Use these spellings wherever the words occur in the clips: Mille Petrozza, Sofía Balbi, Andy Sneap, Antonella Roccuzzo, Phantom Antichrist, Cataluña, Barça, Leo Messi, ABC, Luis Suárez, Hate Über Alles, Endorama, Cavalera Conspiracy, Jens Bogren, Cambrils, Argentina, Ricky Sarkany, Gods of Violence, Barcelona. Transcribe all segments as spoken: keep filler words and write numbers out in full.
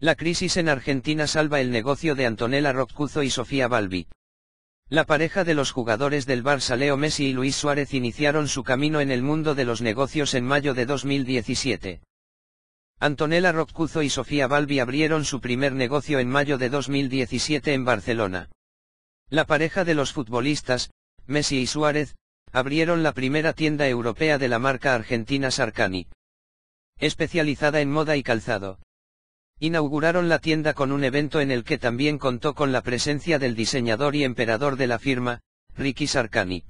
La crisis en Argentina salva el negocio de Antonella Roccuzzo y Sofía Balbi. La pareja de los jugadores del Barça Leo Messi y Luis Suárez iniciaron su camino en el mundo de los negocios en mayo de dos mil diecisiete. Antonella Roccuzzo y Sofía Balbi abrieron su primer negocio en mayo de dos mil diecisiete en Barcelona. La pareja de los futbolistas, Messi y Suárez, abrieron la primera tienda europea de la marca argentina Sarkany, especializada en moda y calzado. Inauguraron la tienda con un evento en el que también contó con la presencia del diseñador y emperador de la firma, Ricky Sarkany.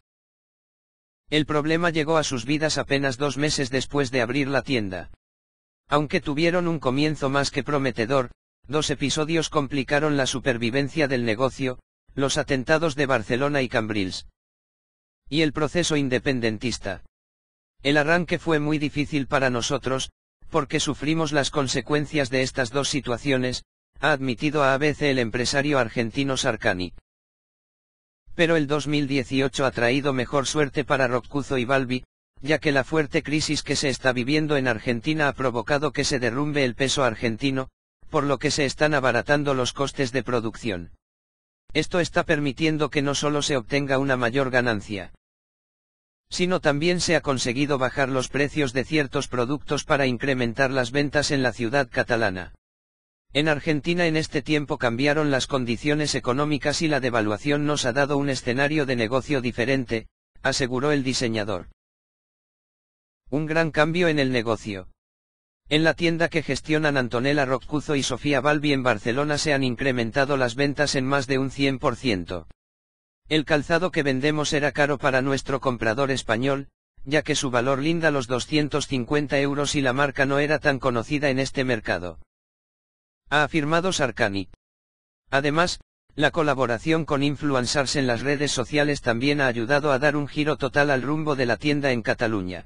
El problema llegó a sus vidas apenas dos meses después de abrir la tienda. Aunque tuvieron un comienzo más que prometedor, dos episodios complicaron la supervivencia del negocio: los atentados de Barcelona y Cambrils, y el proceso independentista. El arranque fue muy difícil para nosotros, porque sufrimos las consecuencias de estas dos situaciones, ha admitido a A B C el empresario argentino Sarkany. Pero el dos mil dieciocho ha traído mejor suerte para Roccuzzo y Balbi, ya que la fuerte crisis que se está viviendo en Argentina ha provocado que se derrumbe el peso argentino, por lo que se están abaratando los costes de producción. Esto está permitiendo que no solo se obtenga una mayor ganancia, sino también se ha conseguido bajar los precios de ciertos productos para incrementar las ventas en la ciudad catalana. En Argentina en este tiempo cambiaron las condiciones económicas y la devaluación nos ha dado un escenario de negocio diferente, aseguró el diseñador. Un gran cambio en el negocio. En la tienda que gestionan Antonella Roccuzzo y Sofía Balbi en Barcelona se han incrementado las ventas en más de un cien por ciento. El calzado que vendemos era caro para nuestro comprador español, ya que su valor linda los doscientos cincuenta euros y la marca no era tan conocida en este mercado, ha afirmado Sarkany. Además, la colaboración con influencers en las redes sociales también ha ayudado a dar un giro total al rumbo de la tienda en Cataluña.